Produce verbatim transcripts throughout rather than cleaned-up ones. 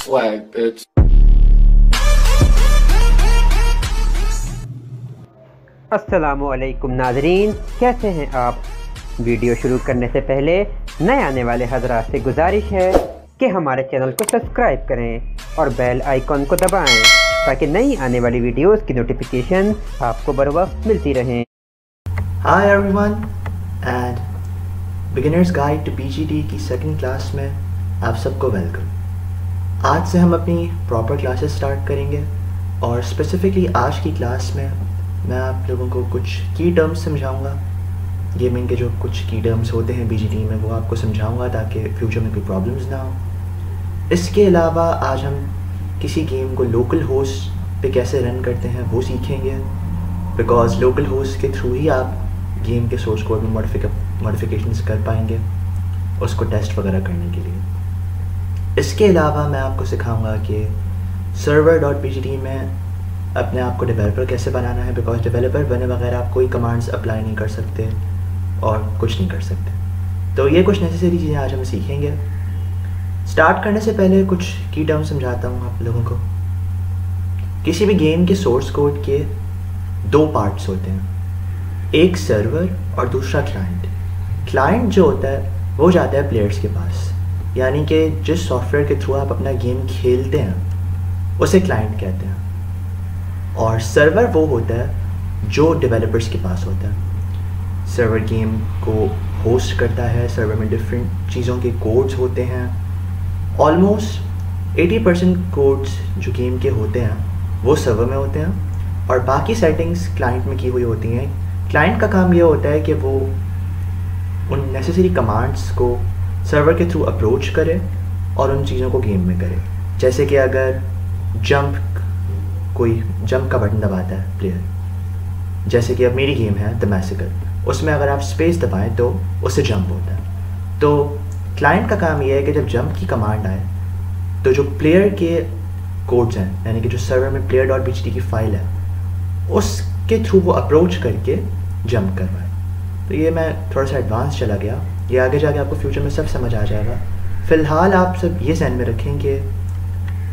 Swag, bitch. अस्सलामुअलैकुम नाजरीन, कैसे हैं आप। वीडियो शुरू करने से पहले नए आने वाले हजरात से गुजारिश है कि हमारे चैनल को सब्सक्राइब करें और बेल आइकॉन को दबाएं ताकि नई आने वाली वीडियोस की नोटिफिकेशन आपको बरवक्त मिलती रहें। Hi everyone and beginners guide to BGT की सेकंड क्लास में आप सबको वेलकम। आज से हम अपनी प्रॉपर क्लासेस स्टार्ट करेंगे और स्पेसिफिकली आज की क्लास में मैं आप लोगों को कुछ की टर्म्स समझाऊंगा। गेमिंग के जो कुछ की टर्म्स होते हैं बीजीटी में वो आपको समझाऊंगा ताकि फ्यूचर में कोई प्रॉब्लम्स ना हो। इसके अलावा आज हम किसी गेम को लोकल होस्ट पे कैसे रन करते हैं वो सीखेंगे, बिकॉज लोकल होस्ट के थ्रू ही आप गेम के सोर्स कोड में मॉडिफिकेशंस कर पाएंगे उसको टेस्ट वगैरह करने के लिए। इसके अलावा मैं आपको सिखाऊंगा कि server dot P G T में अपने आप को डेवलपर कैसे बनाना है, बिकॉज डेवलपर बने बगैर आप कोई कमांड्स अप्लाई नहीं कर सकते और कुछ नहीं कर सकते। तो ये कुछ नेसेसरी चीज़ें आज हम सीखेंगे। स्टार्ट करने से पहले कुछ की टर्म्स समझाता हूँ आप लोगों को। किसी भी गेम के सोर्स कोड के दो पार्ट्स होते हैं, एक सर्वर और दूसरा क्लाइंट। क्लाइंट जो होता है वो जाता है प्लेयर्स के पास, यानी कि जिस सॉफ्टवेयर के थ्रू आप अपना गेम खेलते हैं उसे क्लाइंट कहते हैं, और सर्वर वो होता है जो डेवलपर्स के पास होता है। सर्वर गेम को होस्ट करता है, सर्वर में डिफरेंट चीज़ों के कोड्स होते हैं। ऑलमोस्ट अस्सी परसेंट कोड्स जो गेम के होते हैं वो सर्वर में होते हैं और बाकी सेटिंग्स क्लाइंट में की हुई होती हैं। क्लाइंट का काम ये होता है कि वो उन नेसेसरी कमांड्स को सर्वर के थ्रू अप्रोच करे और उन चीज़ों को गेम में करे, जैसे कि अगर जंप, कोई जंप का बटन दबाता है प्लेयर, जैसे कि अब मेरी गेम है द मैसेकर, उसमें अगर आप स्पेस दबाएं तो उससे जंप होता है। तो क्लाइंट का काम यह है कि जब जंप की कमांड आए तो जो प्लेयर के कोड्स हैं, यानी कि जो सर्वर में प्लेयर डॉट बीजीटी की फ़ाइल है, उसके थ्रू वो अप्रोच करके जंप करवाए। तो ये मैं थोड़ा सा एडवांस चला गया, ये आगे जाके आपको फ्यूचर में सब समझ आ जाएगा। फ़िलहाल आप सब ये जहन में रखें कि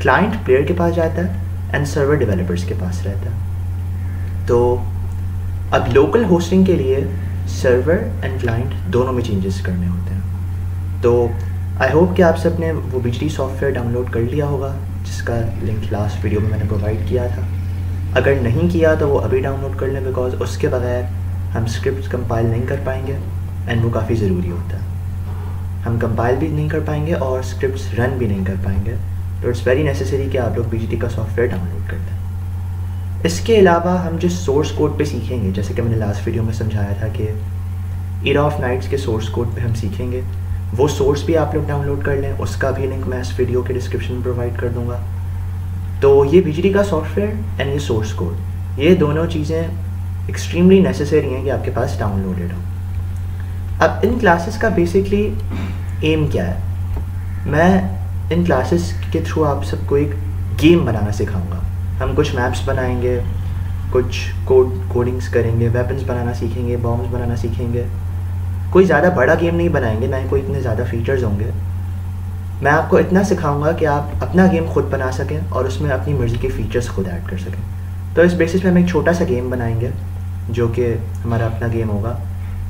क्लाइंट प्लेयर के पास जाता है एंड सर्वर डेवलपर्स के पास रहता है। तो अब लोकल होस्टिंग के लिए सर्वर एंड क्लाइंट दोनों में चेंजेस करने होते हैं। तो आई होप कि आप सब ने वो बीजीटी सॉफ्टवेयर डाउनलोड कर लिया होगा जिसका लिंक लास्ट वीडियो में मैंने प्रोवाइड किया था। अगर नहीं किया तो वो अभी डाउनलोड कर लें, बिकॉज उसके बगैर हम स्क्रिप्ट कंपाइल नहीं कर पाएंगे एंड वो काफ़ी ज़रूरी होता है। हम कंपाइल भी नहीं कर पाएंगे और स्क्रिप्ट्स रन भी नहीं कर पाएंगे, तो इट्स वेरी नेसेसरी कि आप लोग बीजीटी का सॉफ्टवेयर डाउनलोड कर लें। इसके अलावा हम जिस सोर्स कोड पर सीखेंगे, जैसे कि मैंने लास्ट वीडियो में समझाया था कि एरा ऑफ नाइट्स के सोर्स कोड पर हम सीखेंगे, वो सोर्स भी आप लोग डाउनलोड कर लें। उसका भी लिंक मैं इस वीडियो के डिस्क्रिप्शन में प्रोवाइड कर दूंगा। तो ये बीजीटी का सॉफ्टवेयर एंड ये सोर्स कोड, ये दोनों चीज़ें एक्सट्रीमली नेसेसरी हैं कि आपके पास डाउनलोडेड हो। अब इन क्लासेस का बेसिकली एम क्या है, मैं इन क्लासेस के थ्रू आप सबको एक गेम बनाना सिखाऊंगा। हम कुछ मैप्स बनाएंगे, कुछ कोड कोडिंग्स करेंगे, वेपन्स बनाना सीखेंगे, बॉम्ब्स बनाना सीखेंगे। कोई ज़्यादा बड़ा गेम नहीं बनाएंगे, ना ही कोई इतने ज़्यादा फीचर्स होंगे। मैं आपको इतना सिखाऊंगा कि आप अपना गेम खुद बना सकें और उसमें अपनी मर्ज़ी के फीचर्स खुद ऐड कर सकें। तो इस बेसिस पे हम एक छोटा सा गेम बनाएंगे जो कि हमारा अपना गेम होगा,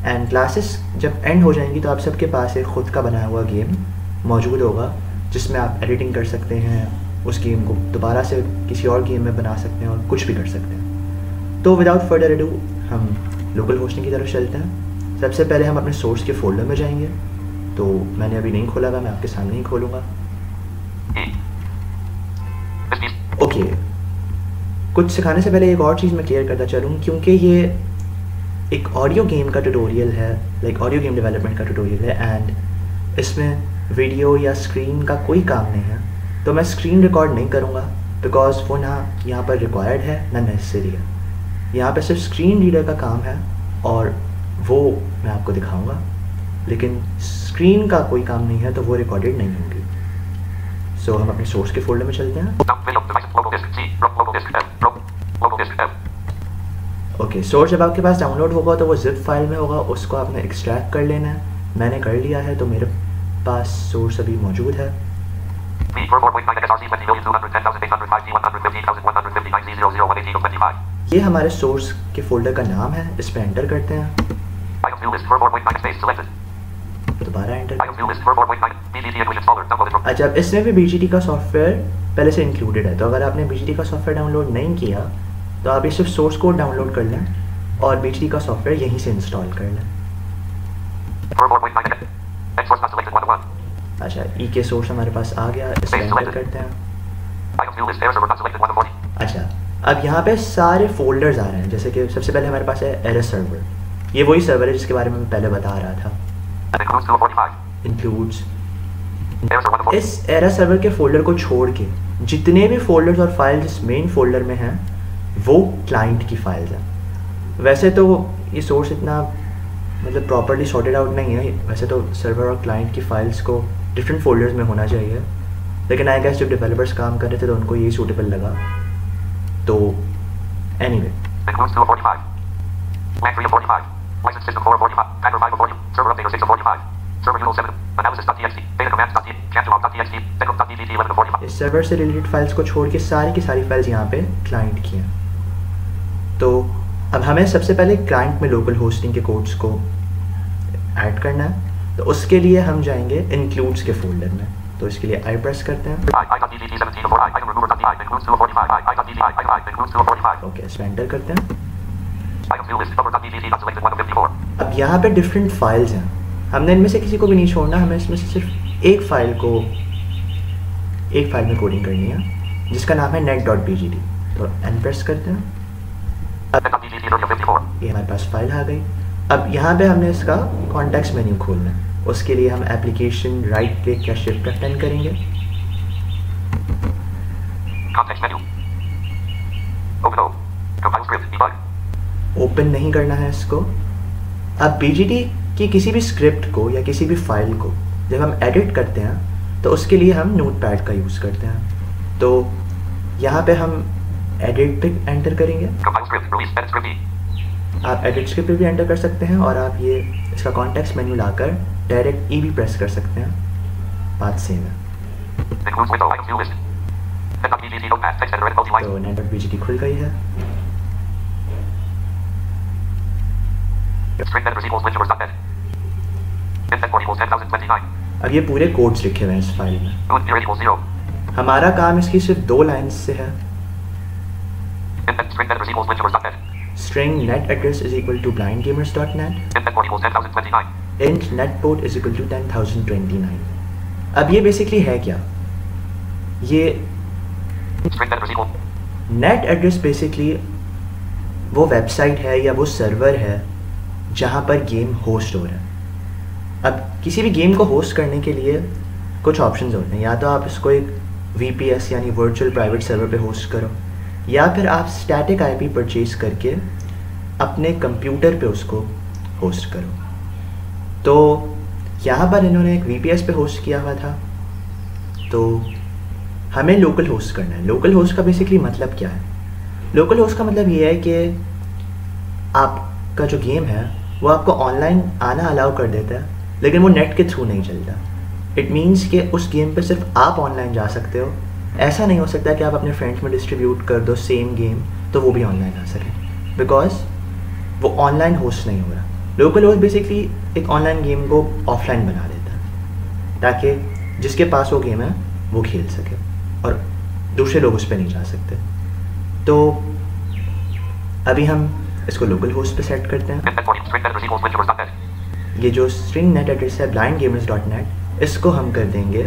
एंड क्लासेस जब एंड हो जाएंगी तो आप सबके पास एक ख़ुद का बनाया हुआ गेम मौजूद होगा जिसमें आप एडिटिंग कर सकते हैं, उस गेम को दोबारा से किसी और गेम में बना सकते हैं और कुछ भी कर सकते हैं। तो विदाउट फर्दर अडू हम लोकल होस्टिंग की तरफ चलते हैं। सबसे पहले हम अपने सोर्स के फोल्डर में जाएंगे, तो मैंने अभी नहीं खोला था, मैं आपके सामने ही खोलूँगा। ओके, कुछ सिखाने से पहले एक और चीज़ मैं क्लियर करता चलूँ, क्योंकि ये एक ऑडियो गेम का ट्यूटोरियल है, लाइक ऑडियो गेम डेवलपमेंट का ट्यूटोरियल है, एंड इसमें वीडियो या स्क्रीन का कोई काम नहीं है। तो मैं स्क्रीन रिकॉर्ड नहीं करूँगा बिकॉज वो ना यहाँ पर रिक्वायर्ड है ना नेसेसरी है। यहाँ पर सिर्फ स्क्रीन रीडर का काम है और वो मैं आपको दिखाऊंगा, लेकिन स्क्रीन का कोई काम नहीं है तो वो रिकॉर्डेड नहीं होंगी। सो so, हम अपने सोर्स के फोल्डर में चलते हैं। ओके, सोर्स जब आपके पास डाउनलोड होगा तो वो जिप फाइल में होगा, उसको आपने एक्सट्रैक्ट कर लेना है। मैंने कर लिया है तो मेरे पास सोर्स अभी मौजूद है। ये हमारे सोर्स के फोल्डर का नाम है, इस पे एंटर करते हैं, दोबारा एंटर। अच्छा, इसमें भी बीजीटी का सॉफ्टवेयर पहले से इंक्लूडेड है, तो अगर आपने बीजीटी का सॉफ्टवेयर डाउनलोड नहीं किया तो आप ये सिर्फ सोर्स कोड डाउनलोड कर लें और बीजीटी का सॉफ्टवेयर यहीं से इंस्टॉल कर लें। अच्छा, ई के सोर्स हमारे पास आ गया, इसमें एंटर करते हैं। अच्छा, अब यहाँ पे सारे फोल्डर्स आ रहे हैं, जैसे कि सबसे पहले हमारे पास है एरा सर्वर, ये वही सर्वर है जिसके बारे में मैं पहले बता रहा था। इंक्लूड्स, इस एरा सर्वर के फोल्डर को छोड़ के जितने भी फोल्डर्स और फाइल्स मेन फोल्डर में हैं वो क्लाइंट की फाइल्स हैं। वैसे तो ये सोर्स इतना मतलब प्रॉपर्ली सॉर्टेड आउट नहीं है, वैसे तो सर्वर और क्लाइंट की फाइल्स को डिफरेंट फोल्डर्स में होना चाहिए, लेकिन आई गेस जब डेवलपर्स काम कर रहे थे तो उनको यही सूटेबल लगा। तो एनीवे, इस सर्वर से रिलेटेड फाइल्स को छोड़ के सारी की सारी फाइल्स यहाँ पे क्लाइंट की हैं। तो अब हमें सबसे पहले क्लाइंट में लोकल होस्टिंग के कोड्स को ऐड करना है, तो उसके लिए हम जाएंगे इंक्लूड्स के फोल्डर में, तो इसके लिए आई प्रेस करते हैं। ओके, इसमें एंटर करते हैं। अब यहाँ पे डिफरेंट फाइल्स हैं, हमने इनमें से किसी को भी नहीं छोड़ना, हमें इसमें से सिर्फ एक फाइल को एक फाइल में कोडिंग करनी है जिसका नाम है net dot B G T, तो एन प्रेस करते हैं। ये हमारे पास फाइल आ गई। अब यहाँ पे हमने इसका कॉन्टेक्स्ट मेन्यू खोलना है, उसके लिए हम एप्लीकेशन राइट क्लिक या शिफ्ट का टर्न करेंगे। ओपन नहीं करना है इसको। अब बीजीटी की किसी भी स्क्रिप्ट को या किसी भी फाइल को जब हम एडिट करते हैं तो उसके लिए हम नोटपैड का यूज़ करते हैं, तो यहाँ पे हम एडिट पे एंटर करेंगे। आप एडिट स्क्रिप्ट पे भी एंटर कर सकते हैं और आप ये इसका कॉन्टेक्स्ट मेन्यू लाकर डायरेक्ट ई भी प्रेस कर सकते हैं, बात सेम है। तो नेट डॉट बीजीटी खुल गई है। अब ये पूरे कोड्स लिखे हुए हैं इस फाइल में, हमारा काम इसकी सिर्फ दो लाइन्स से है। String net address is equal to blindgamers dot net. Int net port is equal to ten thousand twenty-nine. अब ये basically है क्या? ये net address basically वो वेबसाइट है या वो सर्वर है जहाँ पर गेम होस्ट हो रहा है। अब किसी भी गेम को होस्ट करने के लिए कुछ ऑप्शंस होते हैं, या तो आप इसको एक V P S यानी वर्चुअल प्राइवेट सर्वर पे होस्ट करो, या फिर आप स्टैटिक आईपी परचेज करके अपने कंप्यूटर पे उसको होस्ट करो। तो यहाँ पर इन्होंने एक वीपीएस पे होस्ट किया हुआ था, तो हमें लोकल होस्ट करना है। लोकल होस्ट का बेसिकली मतलब क्या है? लोकल होस्ट का मतलब ये है कि आपका जो गेम है वो आपको ऑनलाइन आना अलाउ कर देता है, लेकिन वो नेट के थ्रू नहीं चलता। इट मीन्स कि उस गेम पे सिर्फ आप ऑनलाइन जा सकते हो, ऐसा नहीं हो सकता कि आप अपने फ्रेंड्स में डिस्ट्रीब्यूट कर दो सेम गेम तो वो भी ऑनलाइन आ सके, बिकॉज वो ऑनलाइन होस्ट नहीं हो रहा। लोकल होस्ट बेसिकली एक ऑनलाइन गेम को ऑफलाइन बना देता है ताकि जिसके पास वो गेम है वो खेल सके और दूसरे लोग उस पर नहीं जा सकते। तो अभी हम इसको लोकल होस्ट पे सेट करते हैं। ये जो स्ट्रिंग नेट एड्रेस है blindgamers dot net, इसको हम कर देंगे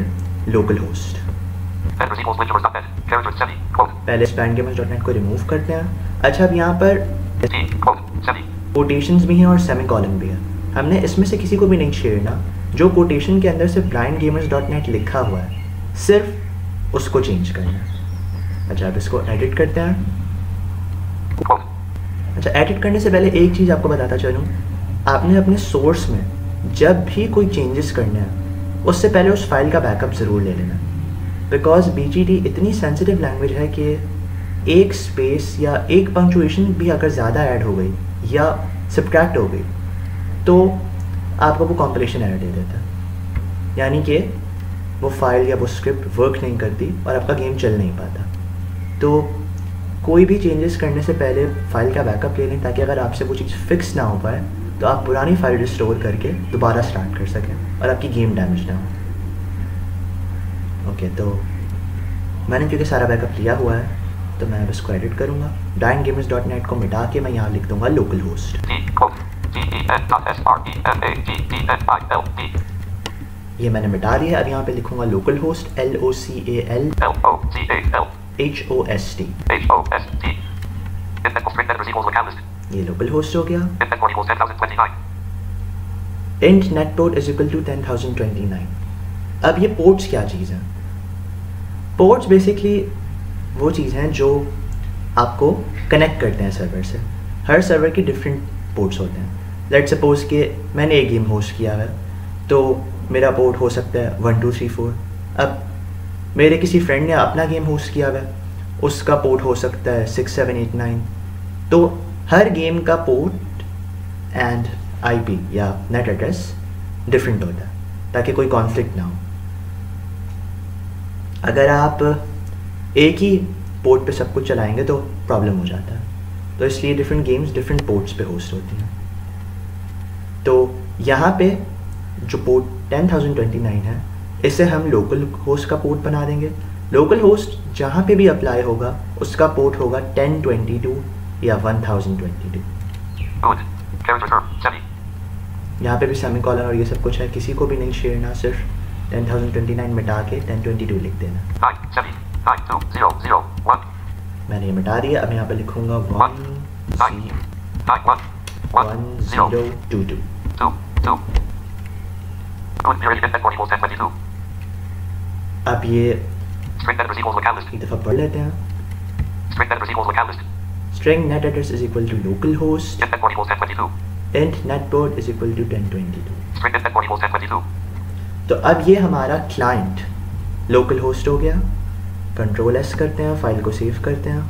लोकल होस्ट। पहले blindgamers dot net को रिमूव करते हैं। अच्छा, अब यहाँ पर कोटेशंस भी हैं और सेमीकॉलन भी है, हमने इसमें से किसी को भी नहीं छेड़ना। जो कोटेशन के अंदर से blindgamers dot net लिखा हुआ है सिर्फ उसको चेंज करना है। अच्छा, अब इसको एडिट करते हैं। अच्छा, एडिट करने से पहले एक चीज़ आपको बताता चलूँ, आपने अपने सोर्स में जब भी कोई चेंजेस करने हैं उससे पहले उस फाइल का बैकअप ज़रूर ले लेना, बिकॉज B G T इतनी सेंसिटिव लैंग्वेज है कि एक स्पेस या एक पंक्चुएशन भी अगर ज़्यादा ऐड हो गई या सब्ट्रैक्ट हो गई तो आपको वो कॉम्पिलेशन एरर दे देता है, यानी कि वो फाइल या वो स्क्रिप्ट वर्क नहीं करती और आपका गेम चल नहीं पाता। तो कोई भी चेंजेस करने से पहले फ़ाइल का बैकअप ले लें, ताकि अगर आपसे वो चीज़ फिक्स ना हो पाए तो आप पुरानी फाइल रिस्टोर करके दोबारा स्टार्ट कर सकें और आपकी गेम डैमेज ना हो। ओके, तो मैंने क्योंकि सारा बैकअप लिया हुआ है तो मैं अब इसको एडिट करूँगा। डाइन गेमर्स डॉट नेट को मिटा के मैं यहाँ लिख दूँगा लोकल होस्ट। ये मैंने मिटा दिया। अब यहाँ पे लिखूँगा local host L O C A L H O S T. ये लोकल होस्ट हो गया। Int net port is equal to ten thousand twenty nine. अब ये पोर्ट्स क्या चीज़ है? पोर्ट्स बेसिकली वो चीज़ हैं जो आपको कनेक्ट करते हैं सर्वर से। हर सर्वर के डिफरेंट पोर्ट्स होते हैं। लेट्स सपोज कि मैंने एक गेम होस्ट किया है तो मेरा पोर्ट हो सकता है वन टू थ्री फोर। अब मेरे किसी फ्रेंड ने अपना गेम होस्ट किया है, उसका पोर्ट हो सकता है सिक्स सेवन एट नाइन। तो हर गेम का पोर्ट एंड आईपी या नेट एड्रेस डिफरेंट होता है ताकि कोई कॉन्फ्लिक्ट ना हो। अगर आप एक ही पोर्ट पे सब कुछ चलाएंगे तो प्रॉब्लम हो जाता है। तो इसलिए डिफरेंट गेम्स डिफरेंट पोर्ट्स पे होस्ट होती हैं। तो यहाँ पे जो port ten thousand twenty nine है इसे हम लोकल होस्ट का पोर्ट बना देंगे। लोकल होस्ट जहाँ पे भी अप्लाई होगा उसका पोर्ट होगा टेन ट्वेंटी टू या वन थाउजेंड ट्वेंटी टू। यहाँ पे भी सेमी कॉलन और ये सब कुछ है, किसी को भी नहीं छेड़ना। सिर्फ टेन थाउजेंड ट्वेंटी नाइन मिटा के टेन ट्वेंटी टू लिख देना। मैंने ये मिटा दिया। अब यहाँ पे लिखूँगा one C one zero two two. अब ये एक दफ़ा पढ़ लेते हैं। String net address is equal to local host and net port is equal to ten twenty two. तो अब ये हमारा क्लाइंट लोकल होस्ट हो गया। कंट्रोल एस करते हैं, फाइल को सेव करते हैं,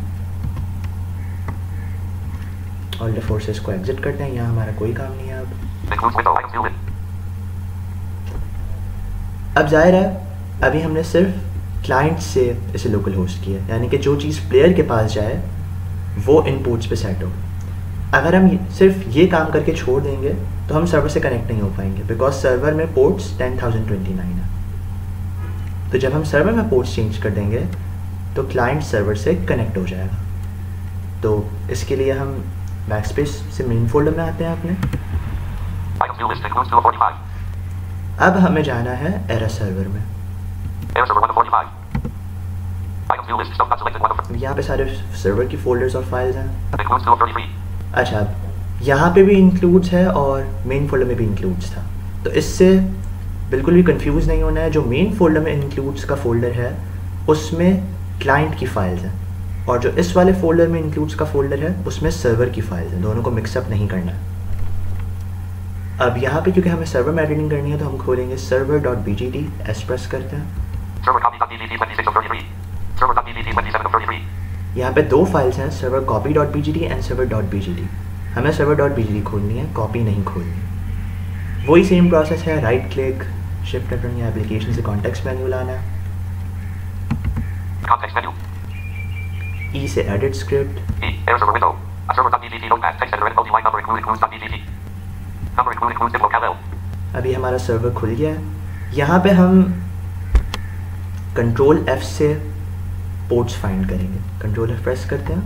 ऑल द फोर्सेस को एग्जिट करते हैं। यहाँ हमारा कोई काम नहीं है। अब अब जाहिर है अभी हमने सिर्फ क्लाइंट से इसे लोकल होस्ट किया, यानी कि जो चीज़ प्लेयर के पास जाए वो इनपुट्स पे सेट हो। अगर हम सिर्फ ये काम करके छोड़ देंगे तो हम सर्वर से कनेक्ट नहीं हो पाएंगे, बिकॉज सर्वर में ports ten thousand twenty nine है। तो जब हम सर्वर में पोर्ट्स चेंज कर देंगे तो क्लाइंट सर्वर से कनेक्ट हो जाएगा। तो इसके लिए हम बैकस्पेस से मेन फोल्डर में आते हैं अपने। अब हमें जाना है एरा सर्वर में। यहाँ पे सारे सर्वर की फोल्डर्स और फाइल्स हैं। अच्छा, यहाँ पे भी इंक्लूड्स है और मेन फोल्डर में भी इंक्लूड्स था, तो इससे बिल्कुल भी कंफ्यूज नहीं होना है। जो मेन फोल्डर में इंक्लूड्स का फोल्डर है उसमें क्लाइंट की फाइल्स हैं, और जो इस वाले फोल्डर में इंक्लूड्स का फोल्डर है उसमें सर्वर की फाइल्स हैं। दोनों को मिक्सअप नहीं करना है। अब यहाँ पे क्योंकि हमें सर्वर में एडिटिंग करनी है तो हम खोलेंगे server dot B G T. S press करते हैं। यहाँ पे दो फाइल्स हैं, server copy dot B G T and server dot B G T. हमें server dot B G T खोलनी है, कॉपी नहीं खोलनी। वही सेम प्रोसेस है, राइट क्लिक, शिफ्ट बटन या एप्लीकेशन से कॉन्टेक्स्ट मेन्यू लाना है, ई से एडिट स्क्रिप्ट। अभी हमारा सर्वर खुल गया है। यहाँ पे हम कंट्रोल एफ से पोर्ट्स फाइंड करेंगे। कंट्रोल एफ प्रेस करते हैं।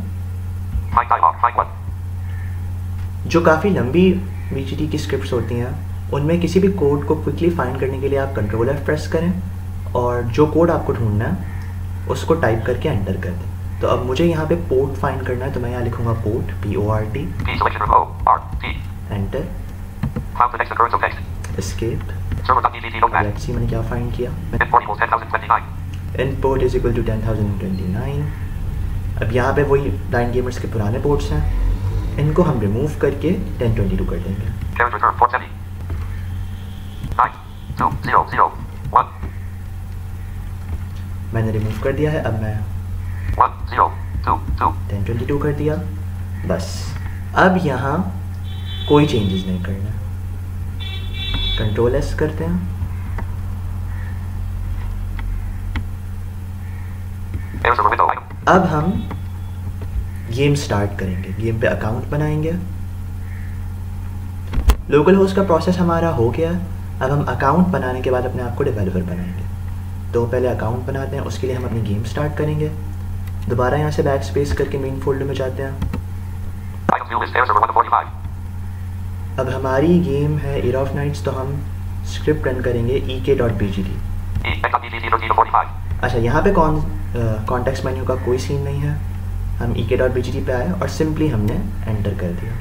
जो काफ़ी लंबी बीजीटी की स्क्रिप्ट्स होती हैं उनमें किसी भी कोड को क्विकली फाइंड करने के लिए आप कंट्रोल एफ प्रेस करें और जो कोड आपको ढूंढना है उसको टाइप करके एंटर कर दें। तो अब मुझे यहाँ पे पोर्ट फाइंड करना है, तो मैं यहाँ लिखूँगा port P O R T, enter, escape, let's see मैंने क्या फाइंड किया। Input is equal to ten thousand twenty nine. अब यहाँ पे वही ब्लाइंड गेमर्स के पुराने पोर्ट्स हैं, इनको हम रिमूव करके टेन ट्वेंटी टू कर देंगे। मैंने रिमूव कर दिया है। अब मैं टेन ट्वेंटी टू कर दिया, बस। अब यहाँ कोई चेंजेस नहीं करना। कंट्रोल एस करते हैं। अब हम गेम स्टार्ट करेंगे, गेम पे अकाउंट बनाएंगे। लोकल होस्ट का प्रोसेस हमारा हो गया। अब हम अकाउंट बनाने के बाद अपने आप को डेवलपर बनाएंगे। तो पहले अकाउंट बनाते हैं, उसके लिए हम अपनी गेम स्टार्ट करेंगे। दोबारा यहाँ से बैक स्पेस करके मेन फोल्डर में जाते हैं। अब हमारी गेम है एरा ऑफ नाइट्स, तो हम स्क्रिप्ट रन करेंगे ek.bgt। अच्छा, यहाँ पे कौन कॉन्टेक्स्ट मेन्यू का कोई सीन नहीं है। हम ek.bgt पे आए और सिंपली हमने एंटर कर दिया।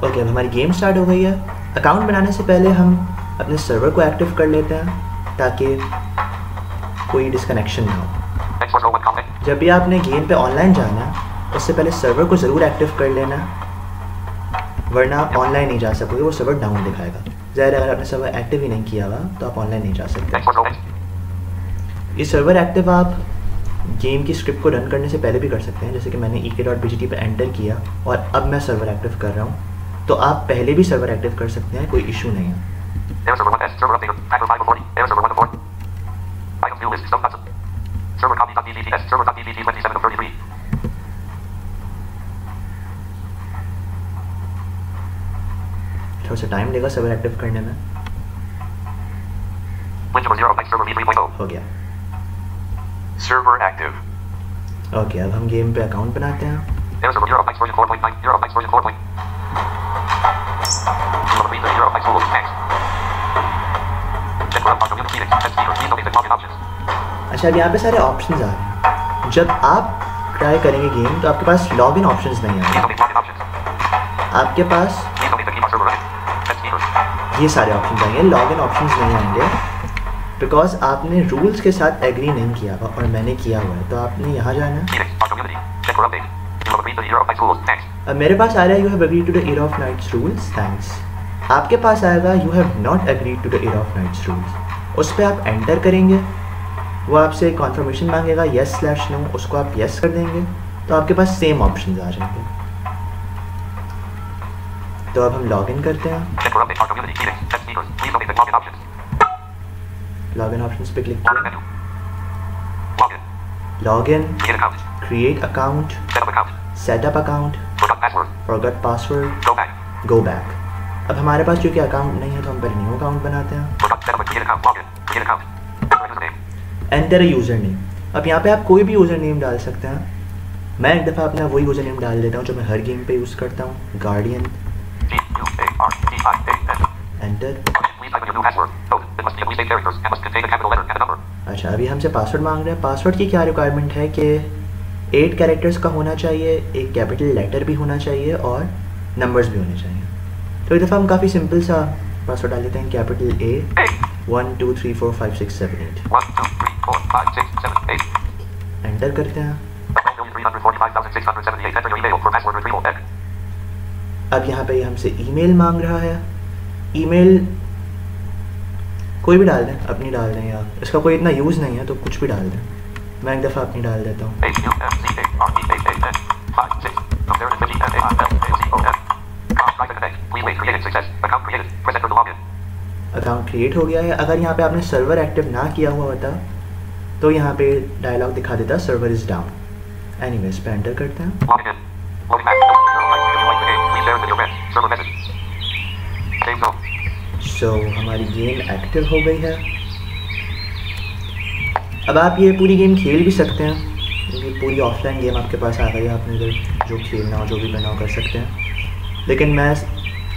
ओके okay, अब हमारी गेम स्टार्ट हो गई है। अकाउंट बनाने से पहले हम अपने सर्वर को एक्टिव कर लेते हैं ताकि कोई डिस्कनेक्शन ना हो। जब भी आपने गेम पे ऑनलाइन जाना है उससे पहले सर्वर को ज़रूर एक्टिव कर लेना, वरना आप ऑनलाइन नहीं जा सकोगे, वो सर्वर डाउन दिखाएगा। ज़ाहिर है अगर आपने सर्वर एक्टिव ही नहीं किया हुआ तो आप ऑनलाइन नहीं जा सकते। ये सर्वर एक्टिव आप गेम की स्क्रिप्ट को रन करने से पहले भी कर सकते हैं, जैसे कि मैंने ek.bgt पे एंटर किया और अब मैं सर्वर एक्टिव कर रहा हूँ, तो आप पहले भी सर्वर एक्टिव कर सकते हैं, कोई इशू नहीं है। थोड़ा सा टाइम लेगा सर्वर एक्टिव करने में। हो गया सर्वर एक्टिव। ओके, अब हम गेम पे अकाउंट बनाते हैं। अच्छा, अब यहाँ पे सारे ऑप्शंस आ रहे हैं। जब आप ट्राई करेंगे गेम तो आपके पास लॉगिन ऑप्शंस नहीं आएंगे, आपके पास ये सारे ऑप्शंस आएंगे, लॉगिन ऑप्शंस नहीं आएंगे बिकॉज आपने रूल्स के साथ एग्री नहीं किया हुआ और मैंने किया हुआ है। तो आपने यहाँ जाना। अब मेरे पास आ रहा है you have agreed to the Era of Knights rules, thanks. आपके पास आएगा you have not agreed to the Era of Knights rules. उस पर आप एंटर करेंगे, वो आपसे कॉन्फर्मेशन मांगेगा येस स्लैश नो, उसको आप येस yes कर देंगे तो आपके पास सेम ऑप्शन आ जाएंगे। तो अब हम लॉग इन करते हैं, लॉग इन ऑप्शन पे क्लिक करें, log in, create account, setup account, forgot password, go back. अब हमारे पास चूँकि अकाउंट नहीं है तो हम पहले न्यू अकाउंट बनाते हैं। Enter user name. अब यहाँ पे आप कोई भी यूज़र नेम डाल सकते हैं। मैं एक दफ़ा अपना वही यूज़र नेम डाल देता हूँ जो मैं हर गेम पे यूज़ करता हूँ, गार्डियन। एंटर। अच्छा, अभी हमसे पासवर्ड मांग रहे हैं। पासवर्ड की क्या रिक्वायरमेंट है कि एट कैरेक्टर्स का होना चाहिए, एक कैपिटल लेटर भी होना चाहिए और नंबर्स भी होने चाहिए। तो एक दफ़ा हम काफ़ी सिंपल सा पासवर्ड डाल देते हैं, capital A one two three four five six seven eight. Enter करते हैं। अब यहाँ पे हमसे ईमेल मांग रहा है। ईमेल कोई भी डाल दें, अपनी डाल दें, या इसका कोई इतना यूज़ नहीं है तो कुछ भी डाल दें। मैं एक दफ़ा अपनी डाल देता हूँ। अकाउंट क्रिएट हो गया है। अगर यहाँ पे आपने सर्वर एक्टिव ना किया हुआ होता तो यहाँ पे डायलॉग दिखा देता सर्वर इज डाउन। एनीवेज, पे एंटर करते हैं। सो हमारी गेम एक्टिव हो गई है। अब आप ये पूरी गेम खेल भी सकते हैं, क्योंकि पूरी ऑफलाइन गेम आपके पास आ गई है। आपने इधर जो खेलना हो, जो भी करना हो कर सकते हैं। लेकिन मैं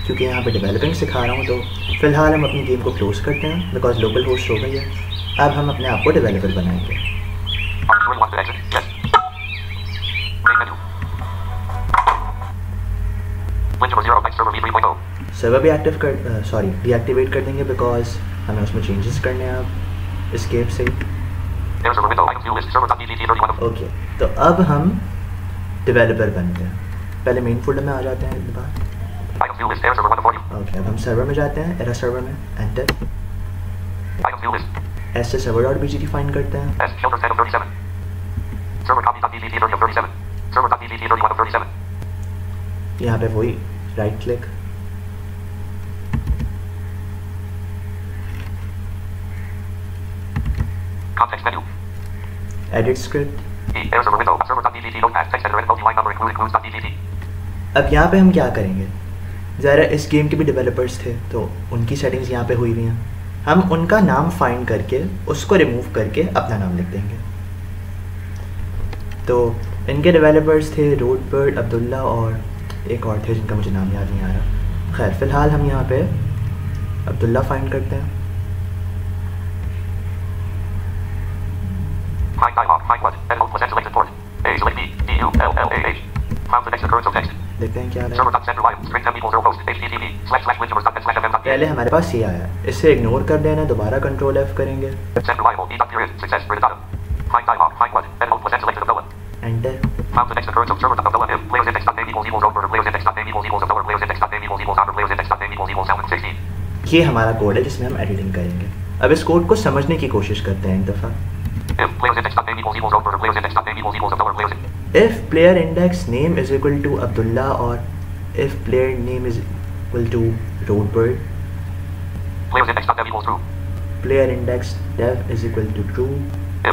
क्योंकि यहाँ पे डेवलपिंग सिखा रहा हूँ तो फ़िलहाल हम अपनी गेम को क्लोज करते हैं बिकॉज लोकल होस्ट हो गई है। अब हम अपने आप को डेवलपर बनाएंगे। सर्वर भी एक्टिव कर सॉरी डीएक्टिवेट कर देंगे बिकॉज हमें उसमें चेंजेस करने हैं। अब एस्केप से ओके okay, तो अब हम डेवलपर बनते हैं। पहले मेन फोल्डर में आ जाते हैं एक बार। ओके okay, अब हम सर्वर में जाते हैं, एरा सर्वर में। Enter. ST server dot BGT find करते हैं। यहाँ पे वही राइट क्लिक, एडिट स्क्रिप्ट। अब यहाँ पे हम क्या करेंगे, ज़रा इस गेम के भी डेवलपर्स थे तो उनकी सेटिंग्स यहाँ पे हुई हुई हैं। हम उनका नाम फाइंड करके उसको रिमूव करके अपना नाम लिख देंगे। तो इनके डेवलपर्स थे रोड बर्ड, अब्दुल्ला और एक और थे जिनका मुझे नाम याद नहीं आ रहा। खैर फिलहाल हम यहाँ पे अब्दुल्ला फाइंड करते हैं। देखते हैं क्या है। पहले हमारे पास ये आया, इसे इग्नोर कर देना, दोबारा कंट्रोल एफ करेंगे, एंटर। ये हमारा कोड है जिसमें हम एडिटिंग करेंगे। अब इस कोड को समझने की कोशिश करते हैं एक दफ़ा। If player index name is equal to Abdullah or if player name is equal to Roadbird, player index dev equals true. Player index dev is equal to true.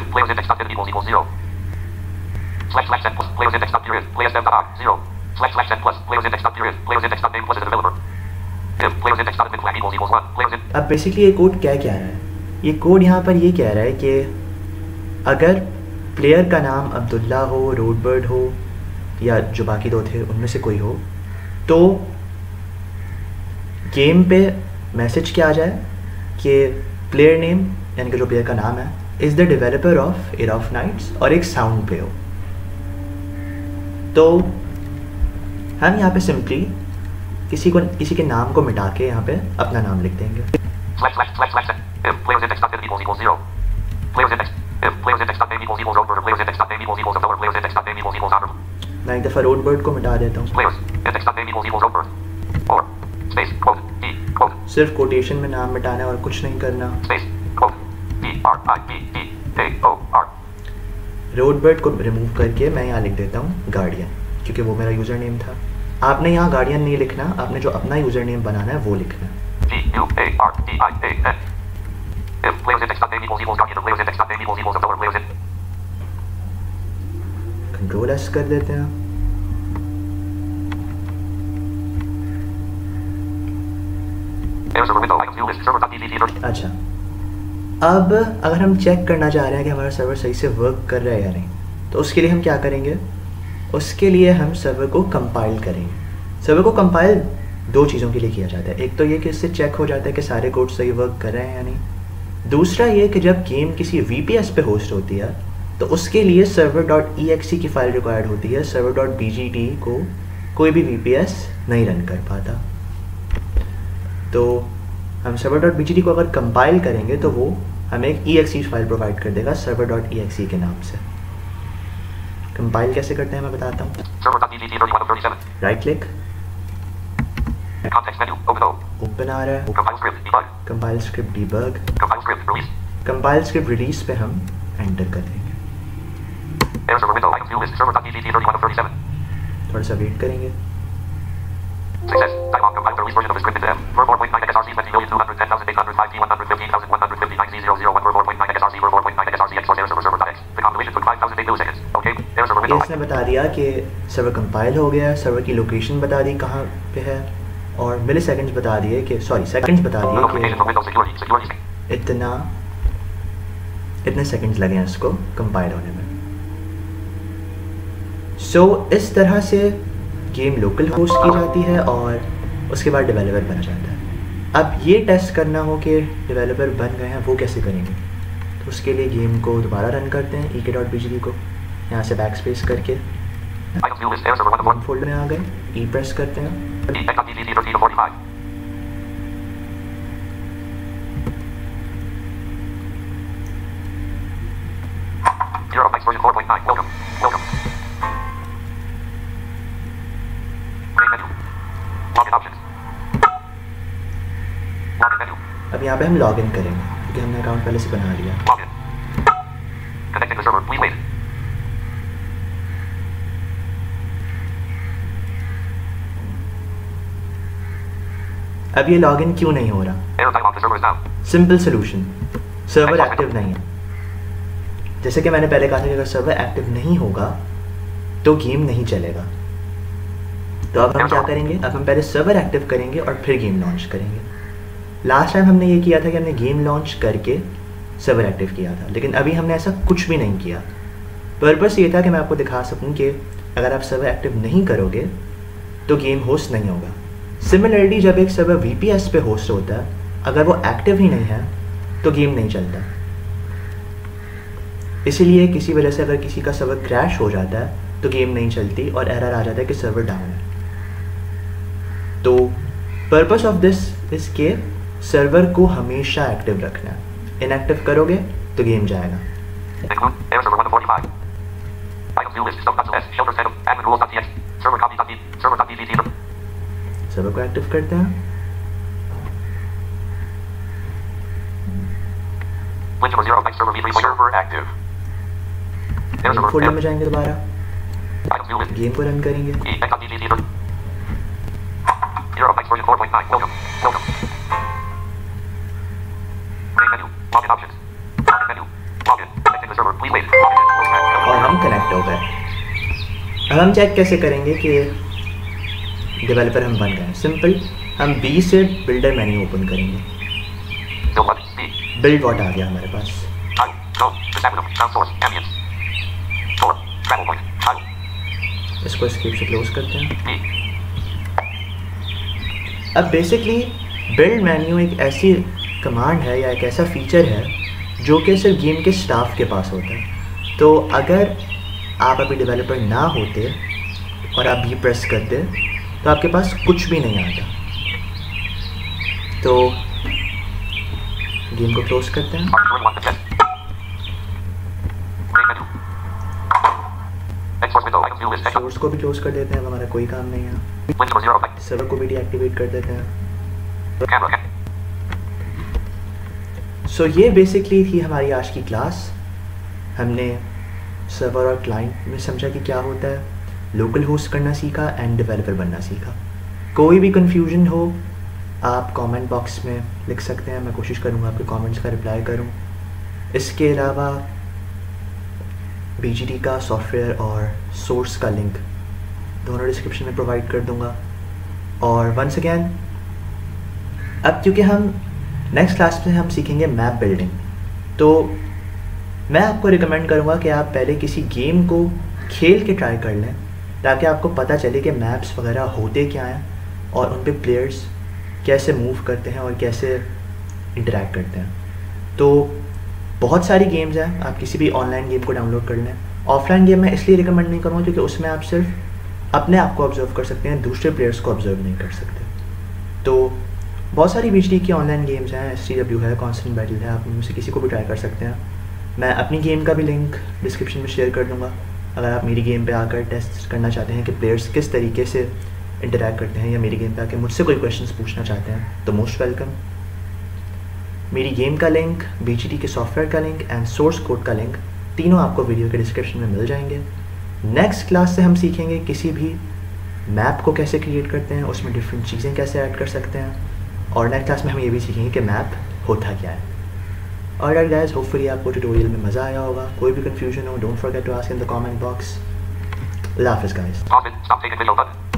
If player index dev equals zero. Slash slash and plus player index dev period player dev dot zero. Slash slash and plus player index dev period player index dev name plus is available. If player index dev equals equals one player index. अब basically ये code क्या कह रहा है? ये code यहाँ पर ये कह रहा है कि अगर प्लेयर का नाम अब्दुल्ला हो, रोडबर्ड हो या जो बाकी दो थे उनमें से कोई हो, तो गेम पे मैसेज क्या आ जाए कि प्लेयर नेम यानी कि जो प्लेयर का नाम है is the developer of Era of Knights, और एक साउंड पे हो। तो हम यहाँ पे सिंपली किसी को किसी के नाम को मिटा के यहाँ पे अपना नाम लिख देंगे। मैं एक दफ़ा रोड बर्ड को मिटा देता हूँ, सिर्फ कोटेशन में नाम मिटाना और कुछ नहीं करना। रोड बर्ड को रिमूव करके मैं यहाँ लिख देता हूँ गार्डियन, क्योंकि वो मेरा यूज़र नेम था। आपने यहाँ गार्डियन नहीं लिखना, आपने जो अपना यूज़र नेम बनाना है वो लिखना है। कंट्रोल एस कर देते हैं। अच्छा, अब अगर हम चेक करना चाह रहे हैं कि हमारा सर्वर सही से वर्क कर रहा है या नहीं, तो उसके लिए हम क्या करेंगे, उसके लिए हम सर्वर को कंपाइल करेंगे। सर्वर को कंपाइल दो चीज़ों के लिए किया जाता है, एक तो ये कि इससे चेक हो जाता है कि सारे कोड सही वर्क कर रहे हैं या नहीं, दूसरा ये कि जब गेम किसी वी पी एस पे होस्ट होती है तो उसके लिए server dot E X E की फ़ाइल रिक्वायर्ड होती है। Server dot B G T को कोई भी वी पी एस नहीं रन कर पाता। तो हम server dot B G T को अगर कंपाइल करेंगे तो वो हमें एक E X E file provide कर देगा server dot E X E के नाम से। कंपाइल कैसे करते हैं मैं बताता हूँ। राइट क्लिक, ओपन आ रहा है compile script, debug, compile script release पे हम एंटर कर देंगे। थोड़ा सा वेट करेंगे। इसने बता दिया कि सर्वर कंपाइल हो गया, सर्वर की लोकेशन बता दी कहाँ पे है, और मिली सेकेंड्स बता दिए कि सॉरी सेकेंड्स बता दिए कि इतना इतने सेकेंड्स लगे हैं इसको कंपाइल होने में। सो so, इस तरह से गेम लोकल होस्ट की जाती है और उसके बाद डेवलपर बना जाता है। अब ये टेस्ट करना हो कि डेवलपर बन गए हैं वो कैसे करेंगे, तो उसके लिए गेम को दोबारा रन करते हैं ई के डॉट बिजली को। यहाँ से बैक स्पेस करके फोल्डर में आ गए, ई प्रेस करते हैं। अब यहाँ पे हम लॉग इन करेंगे। क्योंकि हमने अकाउंट पहले से बना लिया। Connecting the server. We wait. अब ये लॉगिन क्यों नहीं हो रहा? सिंपल सोल्यूशन, सर्वर एक्टिव नहीं है। जैसे कि मैंने पहले कहा था कि अगर सर्वर एक्टिव नहीं होगा तो गेम नहीं चलेगा। तो अब हम क्या करेंगे? अब हम पहले सर्वर एक्टिव करेंगे और फिर गेम लॉन्च करेंगे। लास्ट टाइम हमने ये किया था कि हमने गेम लॉन्च करके सर्वर एक्टिव किया था, लेकिन अभी हमने ऐसा कुछ भी नहीं किया। पर्पस ये था कि मैं आपको दिखा सकूं कि अगर आप सर्वर एक्टिव नहीं करोगे तो गेम होस्ट नहीं होगा। सिमिलरली जब एक सर्वर वीपीएस पे होस्ट होता है, अगर वो एक्टिव ही नहीं है तो गेम नहीं चलता। इसीलिए किसी वजह से अगर किसी का सर्वर क्रैश हो जाता है तो गेम नहीं चलती और एरर आ जाता है कि सर्वर डाउन है। तो पर्पस ऑफ दिस इज के सर्वर को हमेशा एक्टिव रखना है। इनएक्टिव करोगे तो गेम जाएगा। सर्वर को एक्टिव करते हैं। फोल्डर में जाएंगे दोबारा, गेम को रन करेंगे। और हम कनेक्ट हो गए। अब हम चेक कैसे करेंगे कि डेवलपर हम बन गए? सिंपल, हम बी से बिल्डर मेन्यू ओपन करेंगे। बिल्ड वॉट आ गया हमारे पास। इसको एस्केप से क्लोज करते हैं। अब बेसिकली बिल्ड मेन्यू एक ऐसी कमांड है या एक ऐसा फीचर है जो कि सिर्फ गेम के स्टाफ के पास होता है। तो अगर आप अभी डेवलपर ना होते और आप भी प्रेस करते तो आपके पास कुछ भी नहीं आता। तो गेम को क्लोज करते हैं। सोर्स को भी क्लोज कर देते हैं, हमारा कोई काम नहीं है। सर्वर को भी डीएक्टिवेट कर देते हैं। सो so, ये बेसिकली थी हमारी आज की क्लास। हमने सर्वर और क्लाइंट में समझा कि क्या होता है, लोकल होस्ट करना सीखा एंड डेवलपर बनना सीखा। कोई भी कन्फ्यूजन हो आप कमेंट बॉक्स में लिख सकते हैं, मैं कोशिश करूँगा आपके कमेंट्स का रिप्लाई करूँ। इसके अलावा बीजीटी का सॉफ्टवेयर और सोर्स का लिंक दोनों डिस्क्रिप्शन में प्रोवाइड कर दूँगा। और वंस अगैन, अब क्योंकि हम नेक्स्ट क्लास में हम सीखेंगे मैप बिल्डिंग, तो मैं आपको रिकमेंड करूँगा कि आप पहले किसी गेम को खेल के ट्राई कर लें ताकि आपको पता चले कि मैप्स वगैरह होते क्या हैं और उन पे प्लेयर्स कैसे मूव करते हैं और कैसे इंटरेक्ट करते हैं। तो बहुत सारी गेम्स हैं, आप किसी भी ऑनलाइन गेम को डाउनलोड कर लें। ऑफलाइन गेम मैं इसलिए रिकमेंड नहीं करूँगा क्योंकि उसमें आप सिर्फ अपने आप को ऑब्जर्व कर सकते हैं, दूसरे प्लेयर्स को ऑब्जर्व नहीं कर सकते। तो बहुत सारी बीजीटी की ऑनलाइन गेम्स हैं, एस टी है, कॉन्सेंट बैटल है, आप उनमें से किसी को भी ट्राई कर सकते हैं। मैं अपनी गेम का भी लिंक डिस्क्रिप्शन में शेयर कर दूंगा। अगर आप मेरी गेम पे आकर टेस्ट करना चाहते हैं कि प्लेयर्स किस तरीके से इंटरेक्ट करते हैं या मेरी गेम पे आकर मुझसे कोई क्वेश्चंस पूछना चाहते हैं तो मोस्ट वेलकम। मेरी गेम का लिंक, बीजीटी के सॉफ्टवेयर का लिंक एंड सोर्स कोड का लिंक तीनों आपको वीडियो के डिस्क्रिप्शन में मिल जाएंगे। नेक्स्ट क्लास से हम सीखेंगे किसी भी मैप को कैसे क्रिएट करते हैं, उसमें डिफरेंट चीज़ें कैसे ऐड कर सकते हैं, और नेक्स्ट क्लास में हम ये भी सीखेंगे कि मैप होता क्या है। और गाइस, होपफुली आपको ट्यूटोरियल में मज़ा आया होगा। कोई भी कंफ्यूजन हो, don't forget to ask in the comment box. अल्लाह हाफिज़ गाइस।